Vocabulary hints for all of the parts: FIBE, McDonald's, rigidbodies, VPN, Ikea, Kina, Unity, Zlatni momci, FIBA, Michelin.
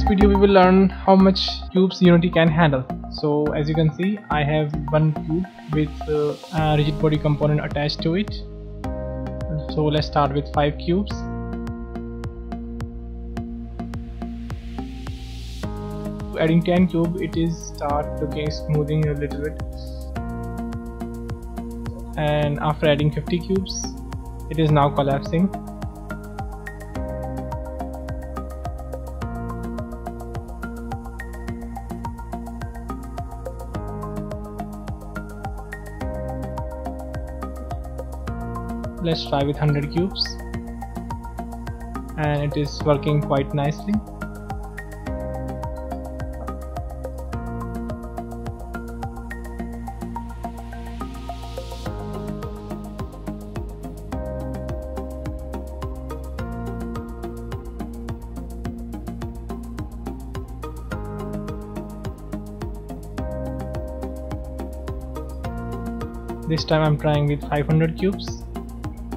this video we will learn how much cubes Unity can handle. So as you can see, I have one cube with a rigid body component attached to it. So let's start with 5 cubes. Adding 10 cube, it is start looking smoothing a little bit, and after adding 50 cubes it is now collapsing. Let's try with 100 cubes and it is working quite nicely. This time I'm trying with 500 cubes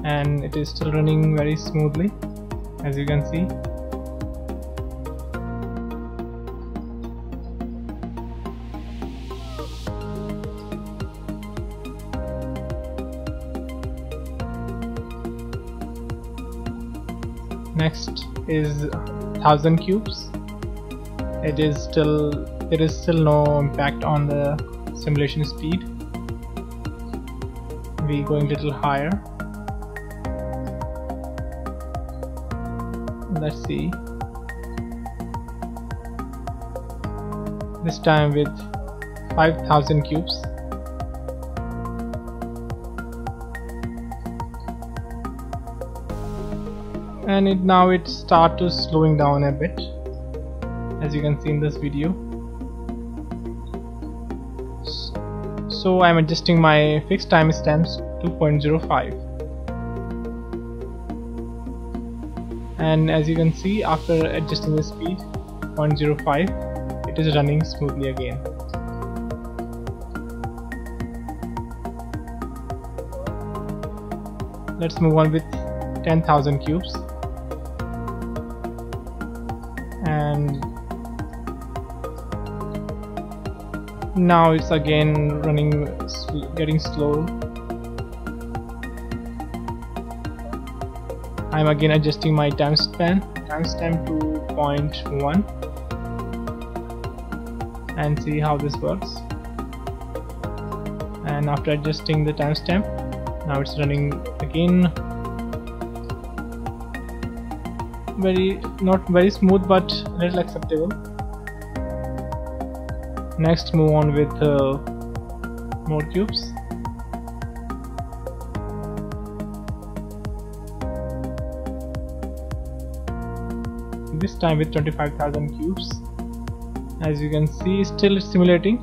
and it is still running very smoothly, as you can see. Next is 1000 cubes. There is still no impact on the simulation speed. We going a little higher. Let's see. This time with 5000 cubes. And now it starts to slowing down a bit, as you can see in this video. So I'm adjusting my fixed time stamps to 0.05, and as you can see, after adjusting the speed 0.05, it is running smoothly again. Let's move on with 10,000 cubes, and now it's again running, getting slow. I'm again adjusting my timestamp to 0.1 and see how this works. And after adjusting the timestamp, now it's running again. Not very smooth, but little acceptable. Next, move on with more cubes. This time with 25,000 cubes. As you can see, still simulating.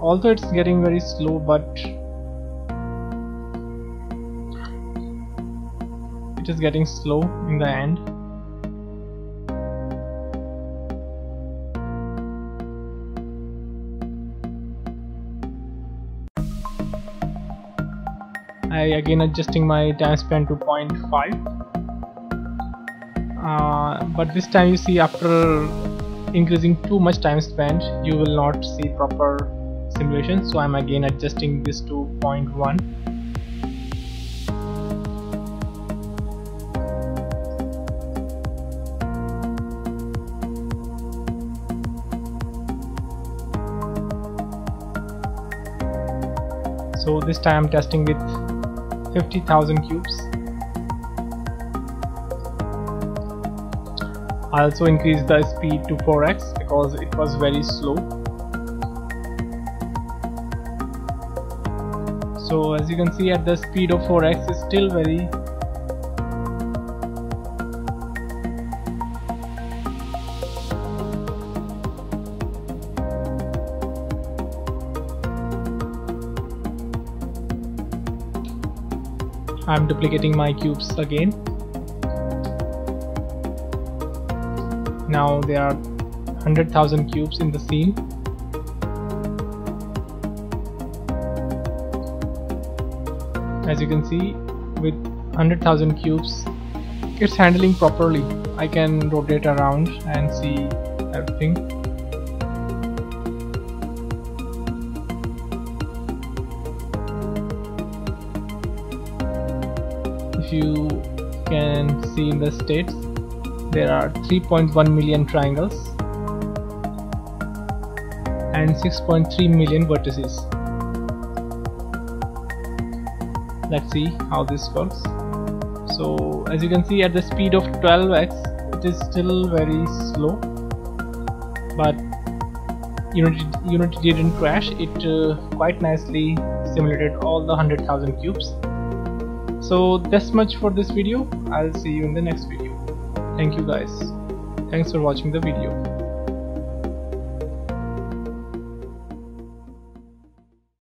Although it's getting very slow, but it is getting slow in the end. I again adjusting my time span to 0.5, but this time you see, after increasing too much time span you will not see proper simulation, so I'm again adjusting this to 0.1. So this time I'm testing with 50,000 cubes. I also increased the speed to 4x because it was very slow. So as you can see, at the speed of 4x is still very I'm duplicating my cubes again. Now there are 100,000 cubes in the scene. As you can see, with 100,000 cubes, it's handling properly. I can rotate around and see everything. If you can see in the states, there are 3.1 million triangles and 6.3 million vertices. Let's see how this works. So as you can see, at the speed of 12x, it is still very slow, but Unity didn't crash. It quite nicely simulated all the 100,000 cubes. So that's much for this video. I'll see you in the next video. Thank you guys. Thanks for watching the video.